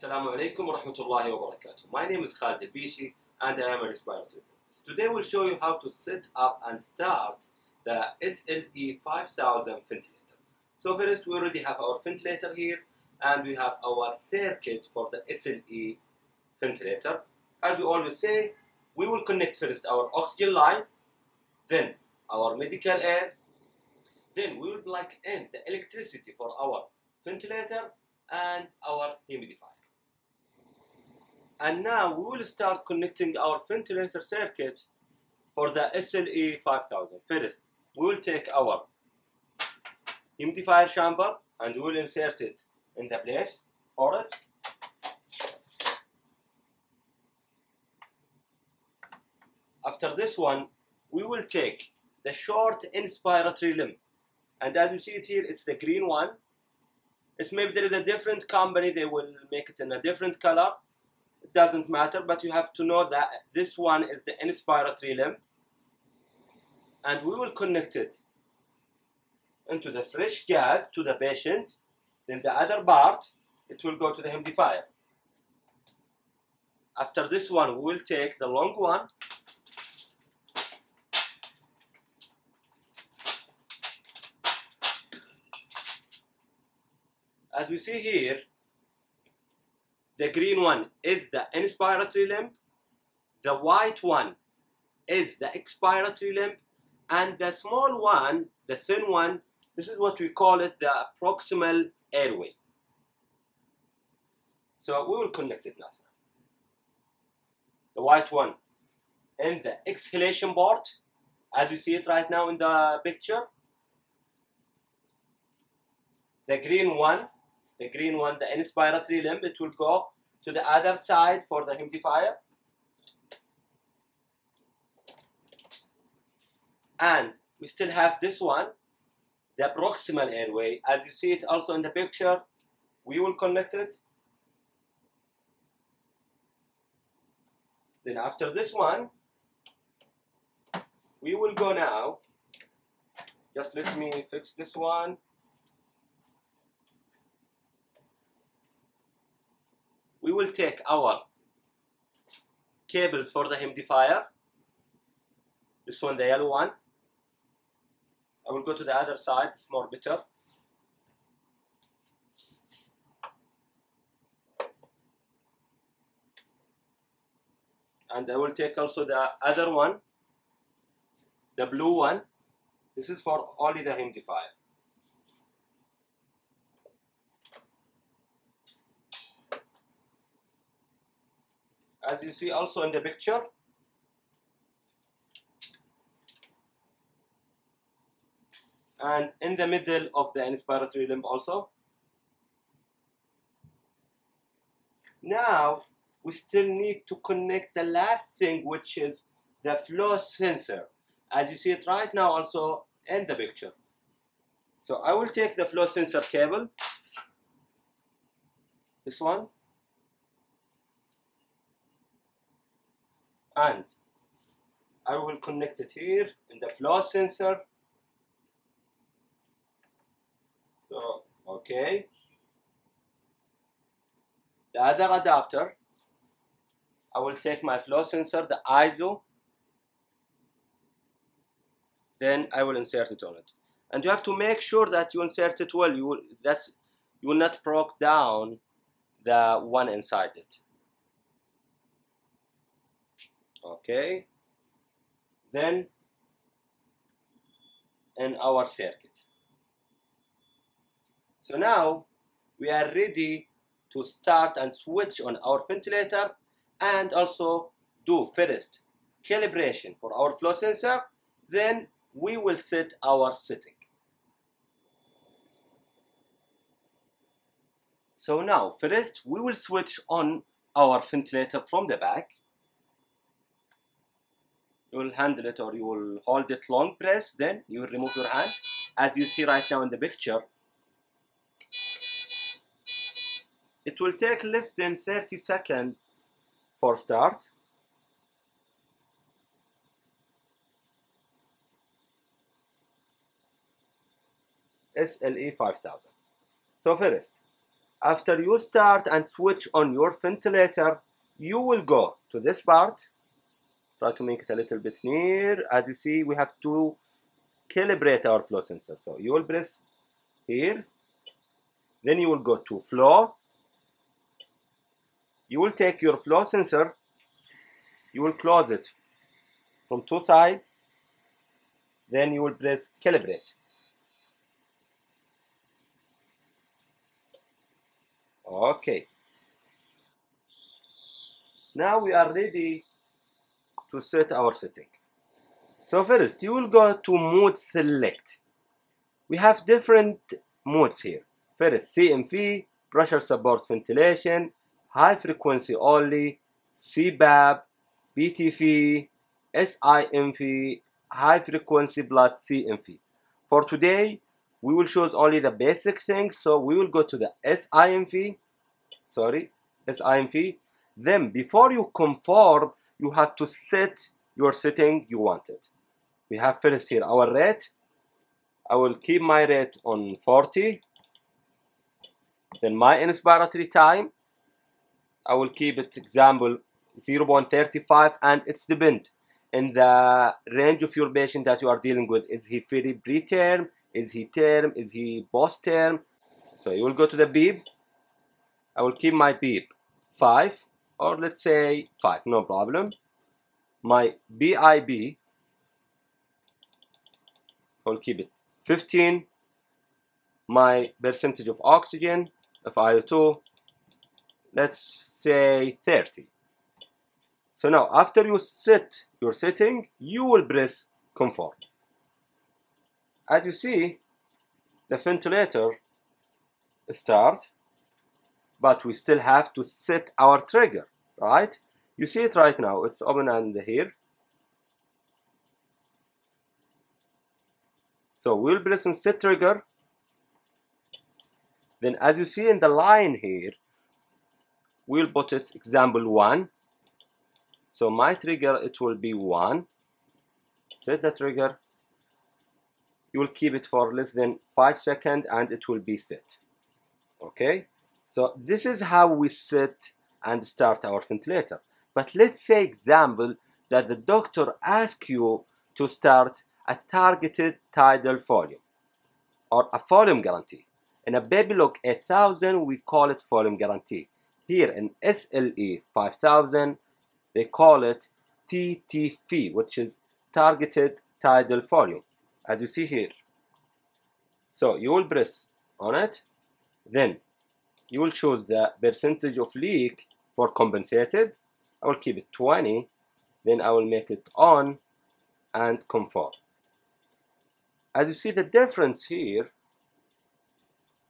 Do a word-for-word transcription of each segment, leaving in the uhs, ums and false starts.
Assalamu alaikum wa rahmatullahi wa barakatuh. My name is Khalid Bishi and I am a respiratory therapist. Today we'll show you how to set up and start the S L E five thousand ventilator. So first we already have our ventilator here and we have our circuit for the S L E ventilator. As we always say, we will connect first our oxygen line, then our medical air, then we would like to end the electricity for our ventilator and our humidifier. And now we will start connecting our ventilator circuit for the S L E five thousand. First, we will take our humidifier chamber and we will insert it in the place for it. After this one, we will take the short inspiratory limb. And as you see it here, it's the green one. It's maybe there is a different company, they will make it in a different color. It doesn't matter, but you have to know that this one is the inspiratory limb. And we will connect it into the fresh gas to the patient. Then the other part, it will go to the humidifier. After this one, we will take the long one. As we see here, the green one is the inspiratory limb, the white one is the expiratory limb, and the small one, the thin one, this is what we call it, the proximal airway. So we will connect it now. The white one in the exhalation port, as you see it right now in the picture. The green one. The green one, the inspiratory limb, it will go to the other side for the humidifier. And we still have this one, the proximal airway. As you see it also in the picture, we will connect it. Then after this one, we will go now. Just let me fix this one. We will take our cables for the humidifier, this one, the yellow one. I will go to the other side, it's more better. And I will take also the other one, the blue one. This is for only the humidifier. As you see also in the picture, and in the middle of the inspiratory limb also. Now we still need to connect the last thing, which is the flow sensor, as you see it right now also in the picture. So I will take the flow sensor cable, this one. And I will connect it here in the flow sensor. So, okay. The other adapter, I will take my flow sensor, the I S O. Then I will insert it on it. And you have to make sure that you insert it well. You will, that's, you will not break down the one inside it. Okay, then in our circuit. So now we are ready to start and switch on our ventilator and also do first calibration for our flow sensor, then we will set our setting. So now first we will switch on our ventilator from the back. You will handle it or you will hold it long press, then you will remove your hand, as you see right now in the picture. It will take less than thirty seconds for start. S L E five thousand. So first, After you start and switch on your ventilator, you will go to this part. Try to make it a little bit near. As you see, we have to calibrate our flow sensor. So you will press here. Then you will go to flow. You will take your flow sensor. You will close it from two sides. Then you will press calibrate. Okay. Now we are ready to set our setting. So first you will go to mode select. We have different modes here. First, C M V, pressure support ventilation, high frequency only, C B A B, B T V, S I M V, high frequency plus C M V. For today, we will choose only the basic things. So we will go to the S I M V, sorry, S I M V. Then before you conform, you have to set your setting you wanted. We have first here our rate. I will keep my rate on forty. Then my inspiratory time, I will keep it example zero point three five, and it's depend in the range of your patient that you are dealing with. Is he very preterm? Is he term? Is he post term? So you will go to the beep. I will keep my beep five, or let's say five, no problem. My B I B, I will keep it fifteen. My percentage of oxygen, F I O two, let's say thirty. So now after you set your setting, you will press confirm. As you see, the ventilator starts, but we still have to set our trigger, right? You see it right now, it's open and here. So we'll press on set trigger. Then as you see in the line here, we'll put it example one. So my trigger, it will be one. Set the trigger. You will keep it for less than five seconds and it will be set. Okay, so this is how we set and start our ventilator. But let's say example that the doctor asks you to start a targeted tidal volume or a volume guarantee. In a Babylog eight thousand, we call it volume guarantee. Here in S L E five thousand, they call it T T V, which is targeted tidal volume, as you see here. So you will press on it. Then you will choose the percentage of leak for compensated. I will keep it twenty. Then I will make it on and confirm. As you see the difference here,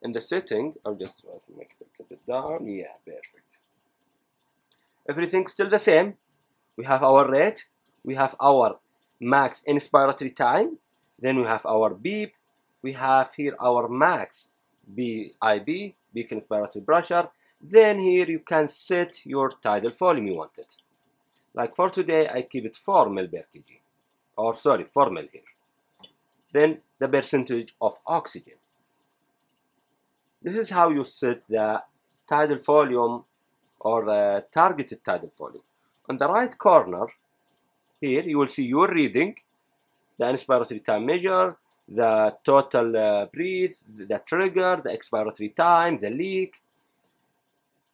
in the setting, I'll just try to make it a little bit down. Yeah, perfect. Everything's still the same. We have our rate, we have our max inspiratory time, then we have our beep, we have here our max B I B, beak inspiratory pressure. Then here you can set your tidal volume you wanted. Like for today, I keep it four millibars per kilogram, or sorry, four milliliters here. Then the percentage of oxygen. This is how you set the tidal volume or uh, targeted tidal volume. On the right corner, here you will see your reading, the inspiratory time measure, the total uh, breathe, the trigger, the expiratory time, the leak.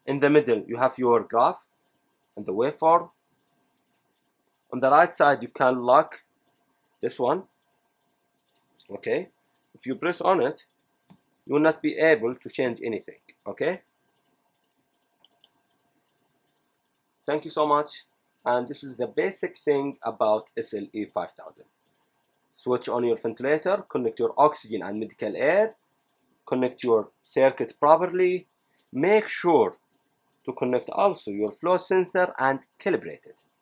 In the middle, you have your graph and the waveform. On the right side, you can lock this one. Okay, if you press on it, you will not be able to change anything, okay? Thank you so much. And this is the basic thing about S L E five thousand. Switch on your ventilator, connect your oxygen and medical air, connect your circuit properly, make sure to connect also your flow sensor and calibrate it.